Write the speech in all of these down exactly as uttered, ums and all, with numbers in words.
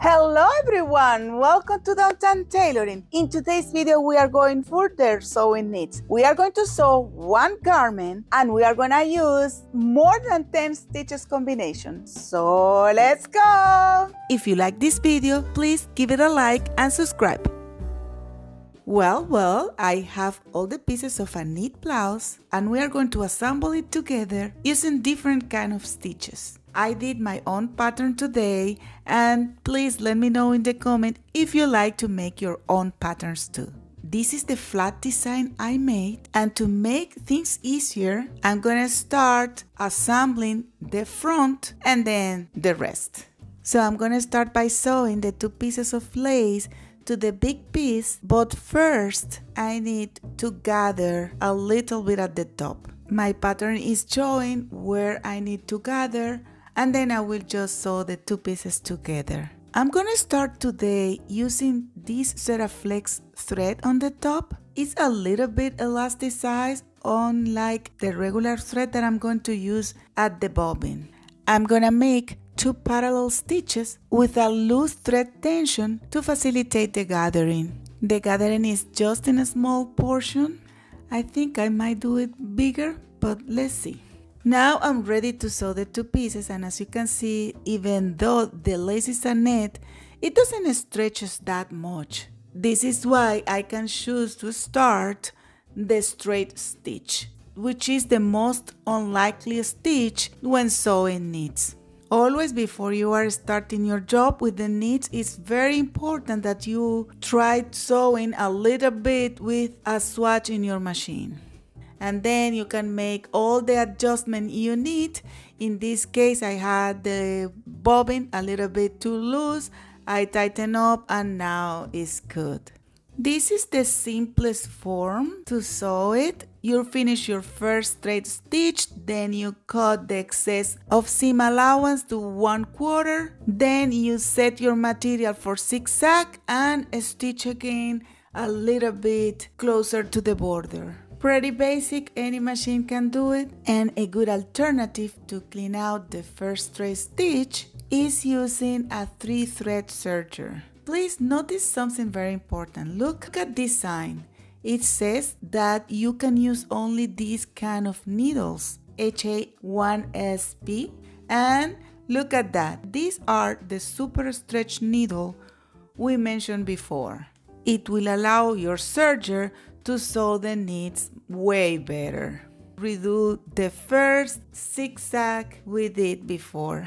Hello everyone, welcome to Downtown Tailoring. In today's video we are going further sewing needs. We are going to sew one garment and we are going to use more than ten stitches combination. So let's go! If you like this video, please give it a like and subscribe. Well, well, I have all the pieces of a knit blouse and we are going to assemble it together using different kind of stitches. I did my own pattern today, and please let me know in the comment if you like to make your own patterns too. This is the flat design I made, and to make things easier, I'm gonna start assembling the front and then the rest. So I'm gonna start by sewing the two pieces of lace to the big piece, but first I need to gather a little bit at the top. My pattern is showing where I need to gather, and then I will just sew the two pieces together. I'm gonna start today using this Seraflex thread on the top. It's a little bit elasticized, unlike the regular thread that I'm going to use at the bobbin. I'm gonna make two parallel stitches with a loose thread tension to facilitate the gathering. The gathering is just in a small portion. I think I might do it bigger, but let's see. Now I'm ready to sew the two pieces, and as you can see, even though the lace is a net, it doesn't stretch us that much. This is why I can choose to start the straight stitch, which is the most unlikely stitch when sewing knits. Always before you are starting your job with the knits, it's very important that you try sewing a little bit with a swatch in your machine. And then you can make all the adjustment you need. In this case, I had the bobbin a little bit too loose. I tighten up and now it's good. This is the simplest form to sew it. You finish your first straight stitch, then you cut the excess of seam allowance to one quarter, then you set your material for zigzag and stitch again a little bit closer to the border. Pretty basic, any machine can do it, and a good alternative to clean out the first straight stitch is using a three thread serger. Please notice something very important. Look at this sign. It says that you can use only these kind of needles, H A one S P, and look at that. These are the super stretch needle we mentioned before. It will allow your serger to sew the knits way better. Redo the first zigzag we did before.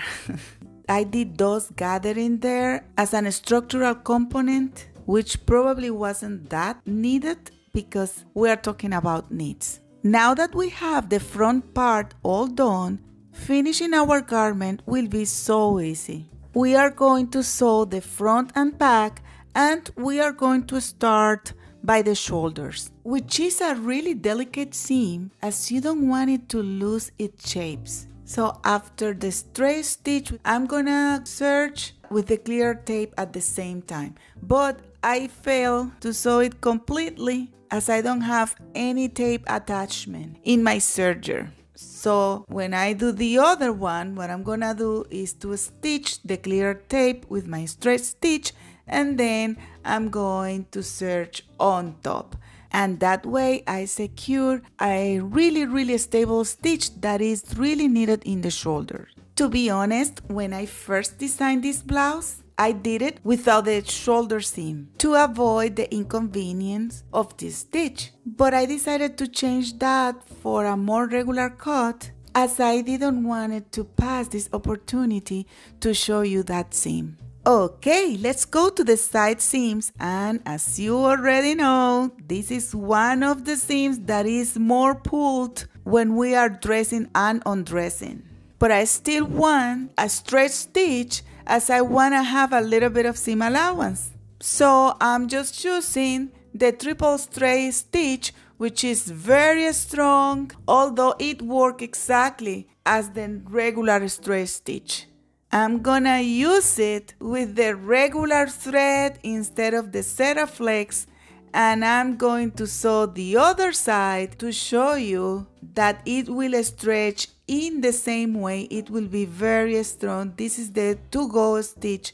I did those gathering there as an structural component, which probably wasn't that needed because we are talking about knits. Now that we have the front part all done, finishing our garment will be so easy. We are going to sew the front and back, and we are going to start by the shoulders, which is a really delicate seam as you don't want it to lose its shapes. So after the straight stitch, I'm gonna serge with the clear tape at the same time. But I failed to sew it completely as I don't have any tape attachment in my serger. So when I do the other one, what I'm gonna do is to stitch the clear tape with my straight stitch, and then I'm going to serge on top. And that way I secure a really, really stable stitch that is really needed in the shoulder. To be honest, when I first designed this blouse, I did it without the shoulder seam to avoid the inconvenience of this stitch. But I decided to change that for a more regular cut as I didn't want it to pass this opportunity to show you that seam. Okay, let's go to the side seams, and as you already know, this is one of the seams that is more pulled when we are dressing and undressing. But I still want a straight stitch as I want to have a little bit of seam allowance. So I'm just choosing the triple straight stitch, which is very strong, although it works exactly as the regular straight stitch. I'm gonna use it with the regular thread instead of the Seraflex, and I'm going to sew the other side to show you that it will stretch in the same way. It will be very strong. This is the Tugol stitch,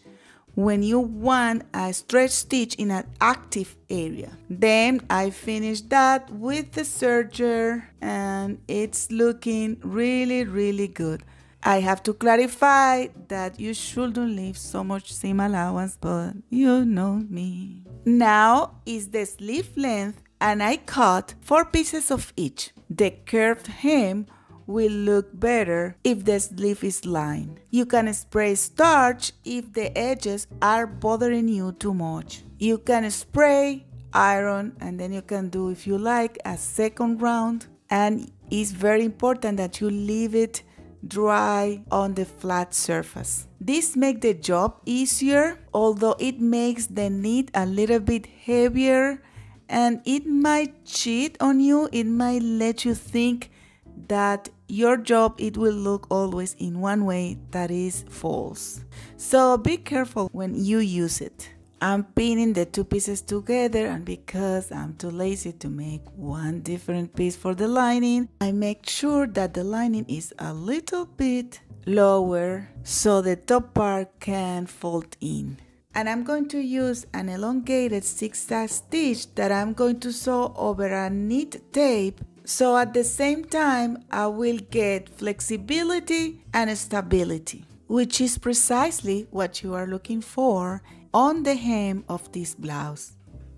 when you want a stretch stitch in an active area. Then I finished that with the serger and it's looking really, really good. I have to clarify that you shouldn't leave so much seam allowance, but you know me. Now is the sleeve length and I cut four pieces of each. The curved hem will look better if the sleeve is lined. You can spray starch if the edges are bothering you too much. You can spray, iron, and then you can do, if you like, a second round. And it's very important that you leave it dry on the flat surface. This makes the job easier, although it makes the knit a little bit heavier and it might cheat on you. It might let you think that your job, it will look always in one way, that is false. So be careful when you use it. I'm pinning the two pieces together, and because I'm too lazy to make one different piece for the lining, I make sure that the lining is a little bit lower so the top part can fold in. And I'm going to use an elongated zigzag stitch that I'm going to sew over a knit tape, so at the same time I will get flexibility and stability, which is precisely what you are looking for on the hem of this blouse.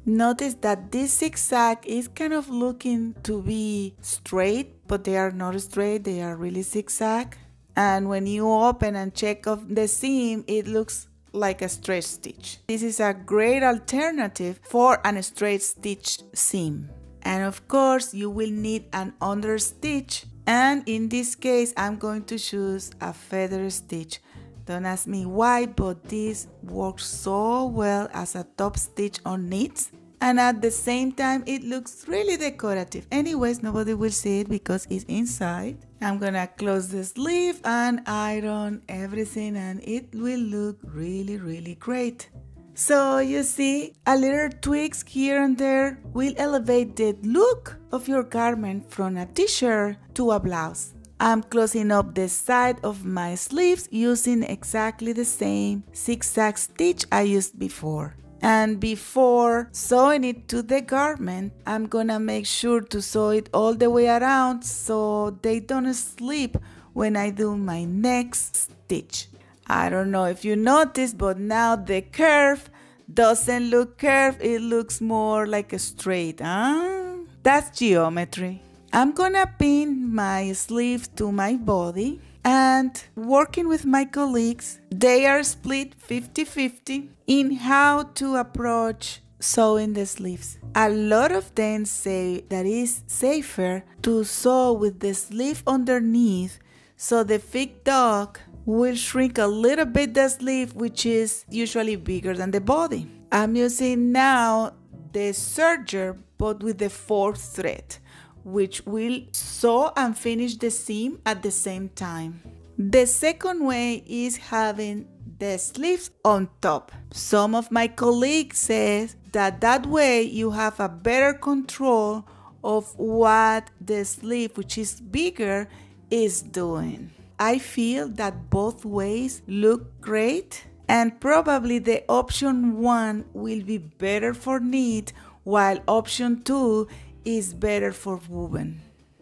Notice that this zigzag is kind of looking to be straight, but they are not straight, they are really zigzag. And when you open and check off the seam, it looks like a straight stitch. This is a great alternative for a straight stitch seam. And of course, you will need an under stitch. And in this case, I'm going to choose a feather stitch. Don't ask me why, but this works so well as a top stitch on knits, and at the same time it looks really decorative. Anyways, nobody will see it because it's inside. I'm gonna close the sleeve and iron everything and it will look really, really great. So you see, a little tweaks here and there will elevate the look of your garment from a t-shirt to a blouse. I'm closing up the side of my sleeves using exactly the same zigzag stitch I used before. And before sewing it to the garment, I'm gonna make sure to sew it all the way around so they don't slip when I do my next stitch. I don't know if you noticed, but now the curve doesn't look curved, it looks more like a straight, huh? That's geometry. I'm gonna pin my sleeve to my body, and working with my colleagues, they are split fifty fifty in how to approach sewing the sleeves. A lot of them say that it's safer to sew with the sleeve underneath so the thick dog will shrink a little bit the sleeve, which is usually bigger than the body. I'm using now the serger but with the fourth thread, which will sew and finish the seam at the same time. The second way is having the sleeves on top. Some of my colleagues say that that way you have a better control of what the sleeve, which is bigger, is doing. I feel that both ways look great, and probably the option one will be better for knit, while option two is better for woven.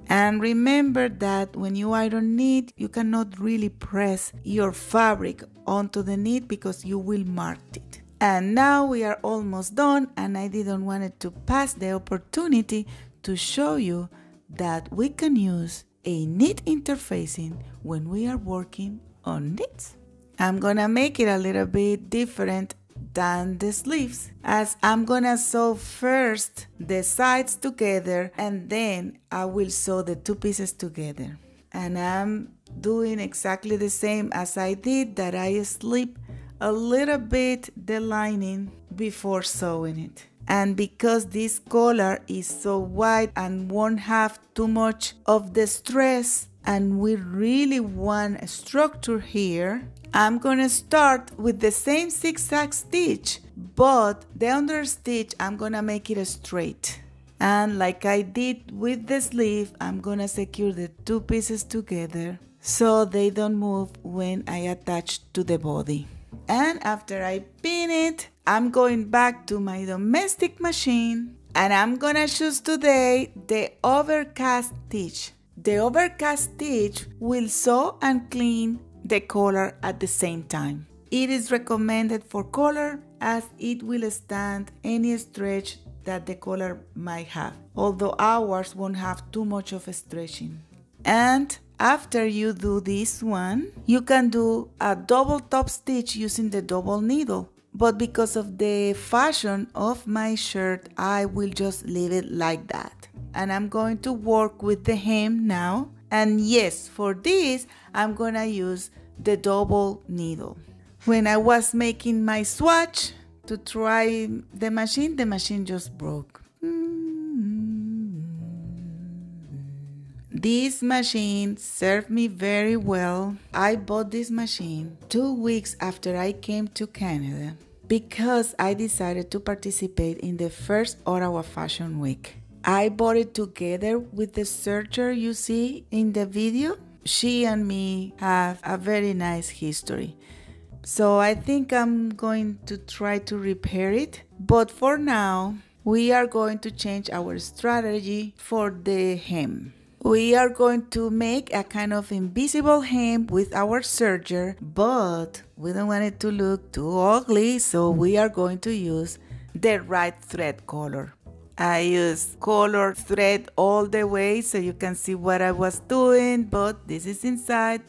And remember that when you iron knit, you cannot really press your fabric onto the knit because you will mark it. And now we are almost done, and I didn't want to pass the opportunity to show you that we can use a knit interfacing when we are working on knits. I'm gonna make it a little bit different than the sleeves, as I'm gonna sew first the sides together and then I will sew the two pieces together. And I'm doing exactly the same as I did, that I slip a little bit the lining before sewing it. And because this collar is so wide and won't have too much of the stress, and we really want a structure here, I'm gonna start with the same zigzag stitch, but the under stitch I'm gonna make it straight. And like I did with the sleeve, I'm gonna secure the two pieces together so they don't move when I attach to the body. and after I pin it, I'm going back to my domestic machine and I'm gonna choose today the overcast stitch. The overcast stitch will sew and clean the collar at the same time. It is recommended for collar as it will stand any stretch that the collar might have, although ours won't have too much of a stretching. And after you do this one, you can do a double top stitch using the double needle, but because of the fashion of my shirt, I will just leave it like that. And I'm going to work with the hem now, and yes, for this I'm gonna use the double needle. When I was making my swatch to try the machine, the machine just broke. This machine served me very well. I bought this machine two weeks after I came to Canada because I decided to participate in the first Ottawa Fashion Week. I bought it together with the searcher you see in the video. She and me have a very nice history. So I think I'm going to try to repair it, but for now we are going to change our strategy for the hem. We are going to make a kind of invisible hem with our serger, but we don't want it to look too ugly, so we are going to use the right thread color. I use color thread all the way so you can see what I was doing, but this is inside.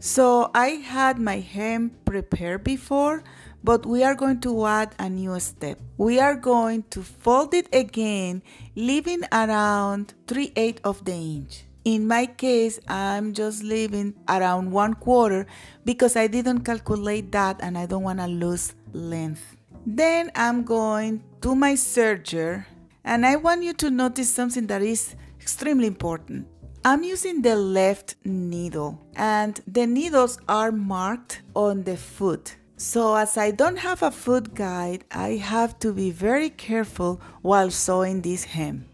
So I had my hem prepared before, but we are going to add a new step. We are going to fold it again, leaving around three eighths of the inch. In my case, I'm just leaving around one quarter because I didn't calculate that and I don't want to lose length. Then I'm going to my serger, and I want you to notice something that is extremely important. I'm using the left needle and the needles are marked on the foot. So as I don't have a foot guide, I have to be very careful while sewing this hem.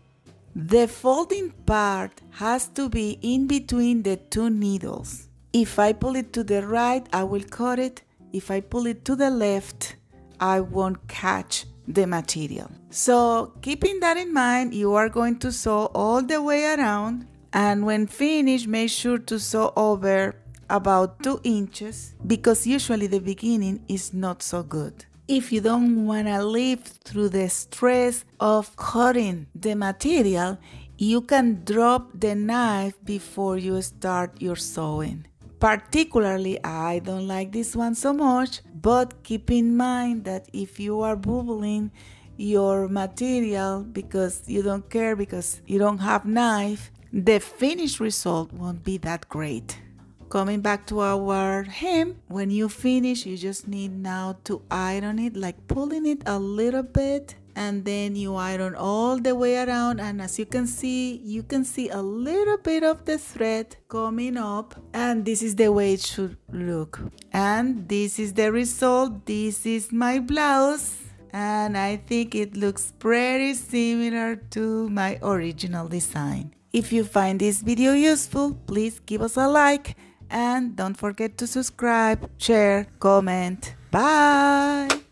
The folding part has to be in between the two needles. If I pull it to the right, I will cut it. If I pull it to the left, I won't catch the material. So keeping that in mind, you are going to sew all the way around. And when finished, make sure to sew over about two inches because usually the beginning is not so good. If you don't want to live through the stress of cutting the material, you can drop the knife before you start your sewing. Particularly, I don't like this one so much, but keep in mind that if you are bubbling your material because you don't care, because you don't have knife, the finished result won't be that great. Coming back to our hem, when you finish, you just need now to iron it, like pulling it a little bit, and then you iron all the way around. And as you can see, you can see a little bit of the thread coming up, and this is the way it should look. And this is the result. This is my blouse. And I think it looks pretty similar to my original design. If you find this video useful, please give us a like and don't forget to subscribe, share, comment. Bye!